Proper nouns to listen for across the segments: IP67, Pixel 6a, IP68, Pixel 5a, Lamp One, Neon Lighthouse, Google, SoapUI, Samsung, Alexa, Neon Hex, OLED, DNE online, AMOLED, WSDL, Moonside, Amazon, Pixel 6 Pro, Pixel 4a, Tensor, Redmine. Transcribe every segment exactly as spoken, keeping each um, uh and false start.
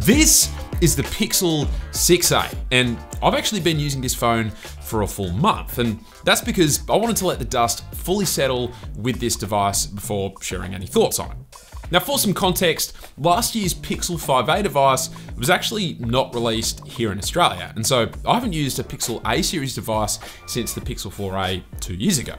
This is the Pixel six A, and I've actually been using this phone for a full month, and that's because I wanted to let the dust fully settle with this device before sharing any thoughts on it. Now, for some context, last year's Pixel five A device was actually not released here in Australia, and so I haven't used a Pixel eight series device since the Pixel four A two years ago.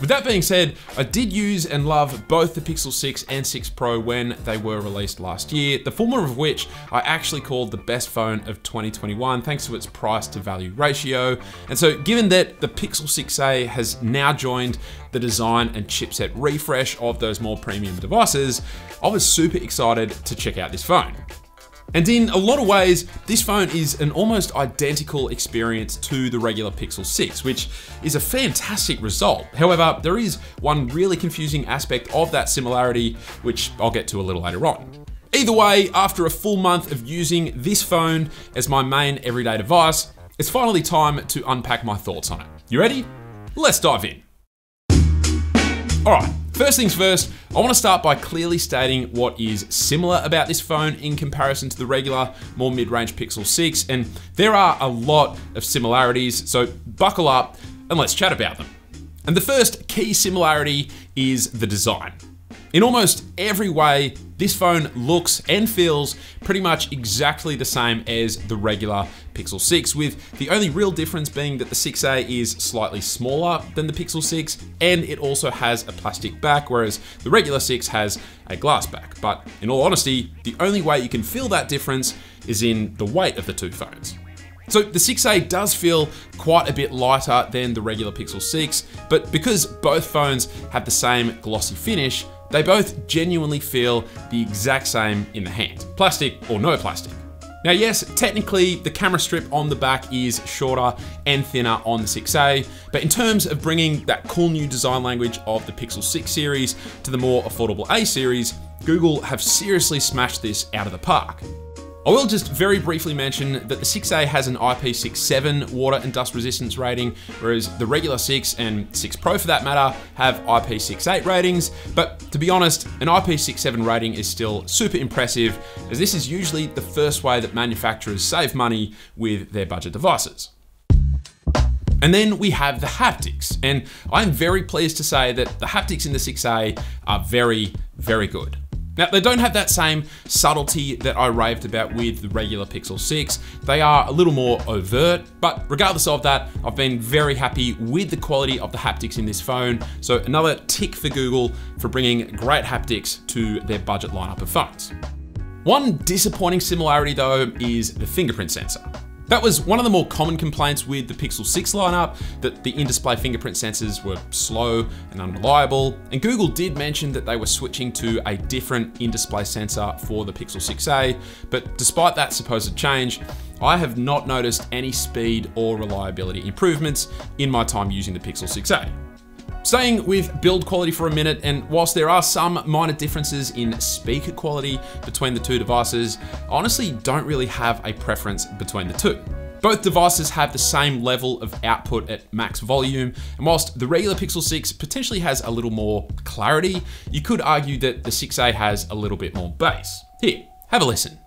With that being said, I did use and love both the Pixel six and six Pro when they were released last year, the former of which I actually called the best phone of twenty twenty-one thanks to its price to value ratio. And so given that the Pixel six A has now joined the design and chipset refresh of those more premium devices, I was super excited to check out this phone. And in a lot of ways, this phone is an almost identical experience to the regular Pixel six, which is a fantastic result. However, there is one really confusing aspect of that similarity, which I'll get to a little later on. Either way, after a full month of using this phone as my main everyday device, it's finally time to unpack my thoughts on it. You ready? Let's dive in. All right. First things first, I want to start by clearly stating what is similar about this phone in comparison to the regular, more mid-range Pixel six, and there are a lot of similarities, so buckle up and let's chat about them. And the first key similarity is the design. In almost every way, this phone looks and feels pretty much exactly the same as the regular Pixel six, with the only real difference being that the six A is slightly smaller than the Pixel six, and it also has a plastic back, whereas the regular six has a glass back. But in all honesty, the only way you can feel that difference is in the weight of the two phones. So the six A does feel quite a bit lighter than the regular Pixel six, but because both phones have the same glossy finish, they both genuinely feel the exact same in the hand, plastic or no plastic. Now, yes, technically the camera strip on the back is shorter and thinner on the six A, but in terms of bringing that cool new design language of the Pixel six series to the more affordable A series, Google have seriously smashed this out of the park. I will just very briefly mention that the six A has an I P six seven water and dust resistance rating, whereas the regular six and six Pro for that matter have I P six eight ratings. But to be honest, an I P six seven rating is still super impressive, as this is usually the first way that manufacturers save money with their budget devices. And then we have the haptics, and I'm very pleased to say that the haptics in the six A are very, very good. Now, they don't have that same subtlety that I raved about with the regular Pixel six. They are a little more overt, but regardless of that, I've been very happy with the quality of the haptics in this phone. So another tick for Google for bringing great haptics to their budget lineup of phones. One disappointing similarity though is the fingerprint sensor. That was one of the more common complaints with the Pixel six lineup, that the in-display fingerprint sensors were slow and unreliable. And Google did mention that they were switching to a different in-display sensor for the Pixel six A, but despite that supposed change, I have not noticed any speed or reliability improvements in my time using the Pixel six A. Staying with build quality for a minute, and whilst there are some minor differences in speaker quality between the two devices, I honestly don't really have a preference between the two. Both devices have the same level of output at max volume, and whilst the regular Pixel six potentially has a little more clarity, you could argue that the six A has a little bit more bass. Here, have a listen.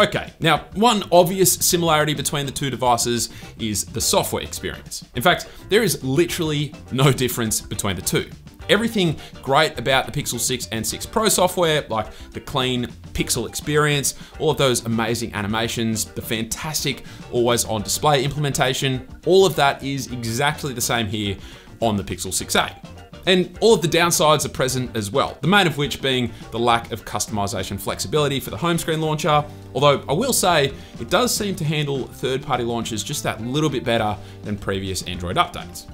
Okay, now one obvious similarity between the two devices is the software experience. In fact, there is literally no difference between the two. Everything great about the Pixel six and six Pro software, like the clean Pixel experience, all of those amazing animations, the fantastic always on display implementation, all of that is exactly the same here on the Pixel six A. And all of the downsides are present as well, the main of which being the lack of customization flexibility for the home screen launcher, although I will say it does seem to handle third-party launches just that little bit better than previous Android updates.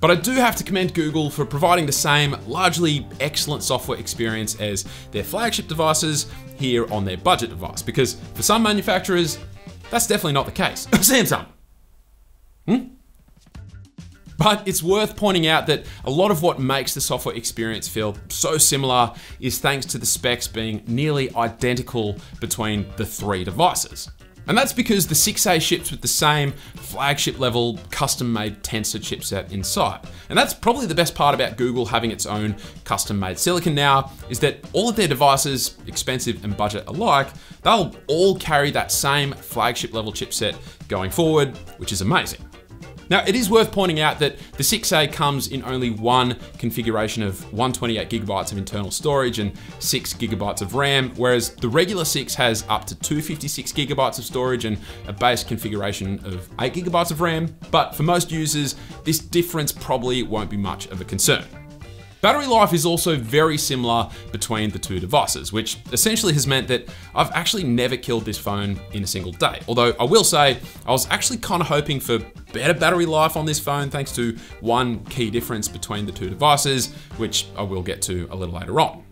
But I do have to commend Google for providing the same largely excellent software experience as their flagship devices here on their budget device, because for some manufacturers, that's definitely not the case. Samsung. Hmm? But it's worth pointing out that a lot of what makes the software experience feel so similar is thanks to the specs being nearly identical between the three devices. And that's because the six A ships with the same flagship level custom-made Tensor chipset inside. And that's probably the best part about Google having its own custom-made silicon now, is that all of their devices, expensive and budget alike, they'll all carry that same flagship level chipset going forward, which is amazing. Now, it is worth pointing out that the six A comes in only one configuration of one hundred twenty-eight gigabytes of internal storage and six gigabytes of RAM, whereas the regular six has up to two hundred fifty-six gigabytes of storage and a base configuration of eight gigabytes of RAM. But for most users, this difference probably won't be much of a concern. Battery life is also very similar between the two devices, which essentially has meant that I've actually never killed this phone in a single day. Although I will say, I was actually kind of hoping for better battery life on this phone thanks to one key difference between the two devices, which I will get to a little later on.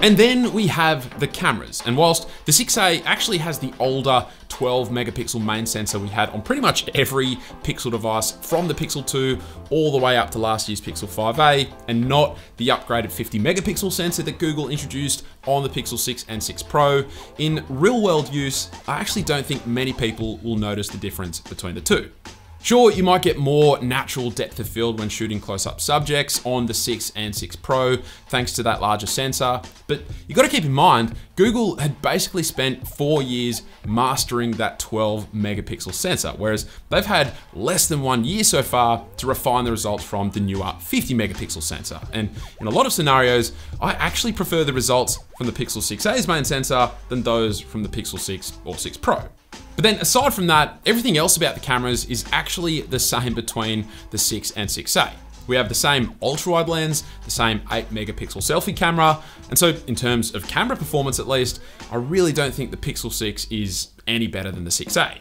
And then we have the cameras. And whilst the six A actually has the older twelve megapixel main sensor we had on pretty much every Pixel device from the Pixel two all the way up to last year's Pixel five A, and not the upgraded fifty megapixel sensor that Google introduced on the Pixel six and six Pro, in real world use, I actually don't think many people will notice the difference between the two. Sure, you might get more natural depth of field when shooting close-up subjects on the six and six Pro, thanks to that larger sensor, but you gotta keep in mind, Google had basically spent four years mastering that twelve megapixel sensor, whereas they've had less than one year so far to refine the results from the newer fifty megapixel sensor. And in a lot of scenarios, I actually prefer the results from the Pixel six A's main sensor than those from the Pixel six or six Pro. But then aside from that, everything else about the cameras is actually the same between the six and six A. We have the same ultra-wide lens, the same eight megapixel selfie camera, and so in terms of camera performance at least, I really don't think the Pixel six is any better than the six A.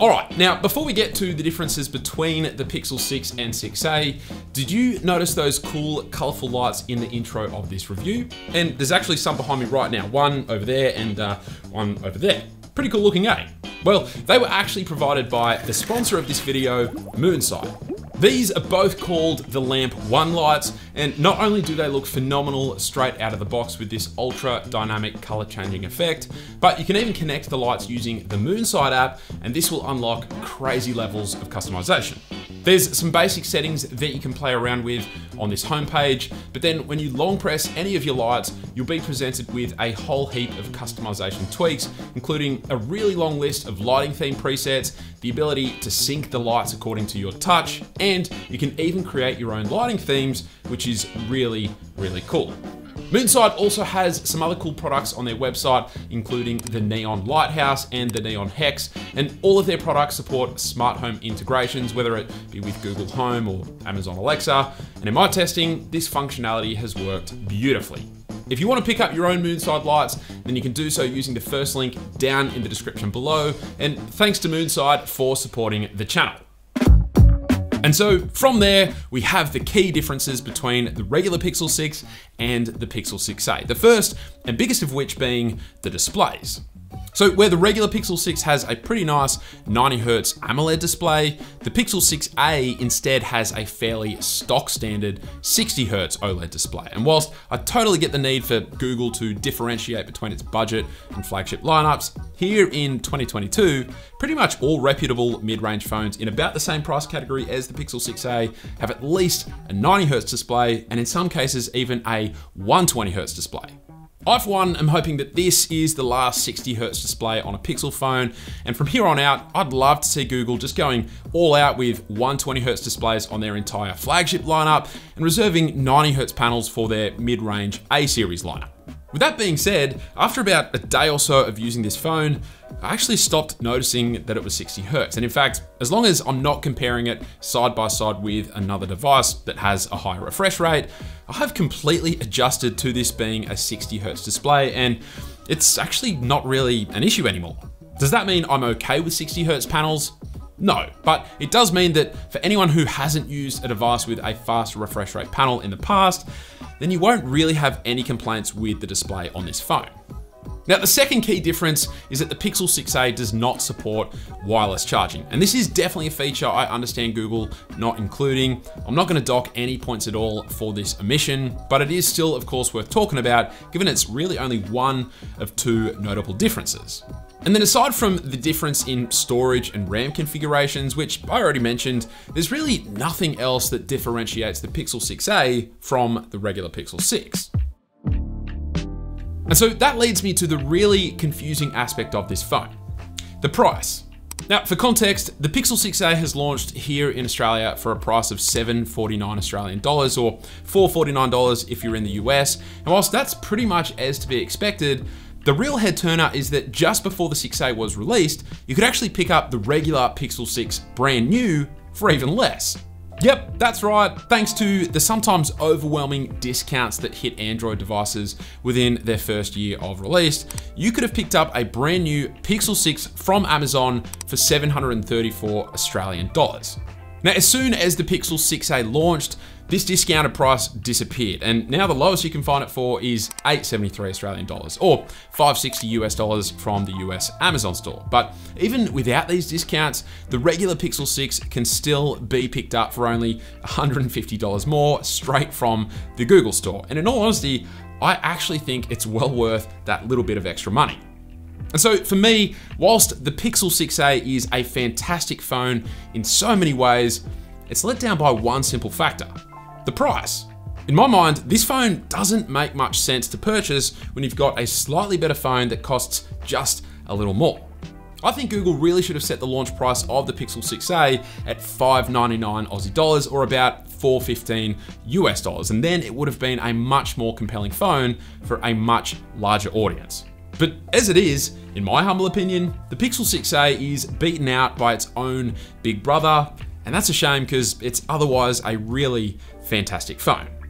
All right, now before we get to the differences between the Pixel six and six A, did you notice those cool, colorful lights in the intro of this review? And there's actually some behind me right now, one over there and uh, one over there. Pretty cool looking, eh? Well, they were actually provided by the sponsor of this video, Moonside. These are both called the Lamp One lights, and not only do they look phenomenal straight out of the box with this ultra dynamic color changing effect, but you can even connect the lights using the Moonside app, and this will unlock crazy levels of customization. There's some basic settings that you can play around with on this homepage, but then when you long press any of your lights, you'll be presented with a whole heap of customization tweaks, including a really long list of lighting theme presets, the ability to sync the lights according to your touch, and you can even create your own lighting themes, which is really, really cool. Moonside also has some other cool products on their website, including the Neon Lighthouse and the Neon Hex, and all of their products support smart home integrations, whether it be with Google Home or Amazon Alexa. And in my testing, this functionality has worked beautifully. If you want to pick up your own Moonside lights, then you can do so using the first link down in the description below. And thanks to Moonside for supporting the channel. And so from there, we have the key differences between the regular Pixel six and the Pixel six A. The first and biggest of which being the displays. So where the regular Pixel six has a pretty nice ninety hertz AMOLED display, the Pixel six A instead has a fairly stock standard sixty hertz OLED display. And whilst I totally get the need for Google to differentiate between its budget and flagship lineups, here in twenty twenty-two, pretty much all reputable mid-range phones in about the same price category as the Pixel six A have at least a ninety hertz display, and in some cases even a one hundred twenty hertz display. I, for one, am hoping that this is the last sixty hertz display on a Pixel phone, and from here on out, I'd love to see Google just going all out with one hundred twenty hertz displays on their entire flagship lineup and reserving ninety hertz panels for their mid-range A-series lineup. With that being said, after about a day or so of using this phone, I actually stopped noticing that it was sixty hertz. And in fact, as long as I'm not comparing it side by side with another device that has a higher refresh rate, I have completely adjusted to this being a sixty hertz display, and it's actually not really an issue anymore. Does that mean I'm okay with sixty hertz panels? No, but it does mean that for anyone who hasn't used a device with a fast refresh rate panel in the past, then you won't really have any complaints with the display on this phone. Now, the second key difference is that the Pixel six A does not support wireless charging. And this is definitely a feature I understand Google not including. I'm not gonna dock any points at all for this omission, but it is still, of course, worth talking about, given it's really only one of two notable differences. And then aside from the difference in storage and RAM configurations, which I already mentioned, there's really nothing else that differentiates the Pixel six A from the regular Pixel six. And so that leads me to the really confusing aspect of this phone, the price. Now, for context, the Pixel six A has launched here in Australia for a price of seven hundred forty-nine dollars Australian dollars, or four hundred forty-nine dollars if you're in the U S. And whilst that's pretty much as to be expected, the real head turner is that just before the six A was released, you could actually pick up the regular Pixel six brand new for even less. Yep, that's right. Thanks to the sometimes overwhelming discounts that hit Android devices within their first year of release, you could have picked up a brand new Pixel six from Amazon for seven hundred thirty-four Australian dollars. Now, as soon as the Pixel six A launched, this discounted price disappeared, and now the lowest you can find it for is eight hundred seventy-three Australian dollars, or five hundred sixty U S dollars from the U S Amazon store. But even without these discounts, the regular Pixel six can still be picked up for only one hundred fifty dollars more straight from the Google store. And in all honesty, I actually think it's well worth that little bit of extra money. And so for me, whilst the Pixel six A is a fantastic phone in so many ways, it's let down by one simple factor: the price. In my mind, this phone doesn't make much sense to purchase when you've got a slightly better phone that costs just a little more. I think Google really should have set the launch price of the Pixel six A at five hundred ninety-nine Aussie dollars, or about four hundred fifteen U S dollars, and then it would have been a much more compelling phone for a much larger audience. But as it is, in my humble opinion, the Pixel six A is beaten out by its own big brother, and that's a shame because it's otherwise a really fantastic phone.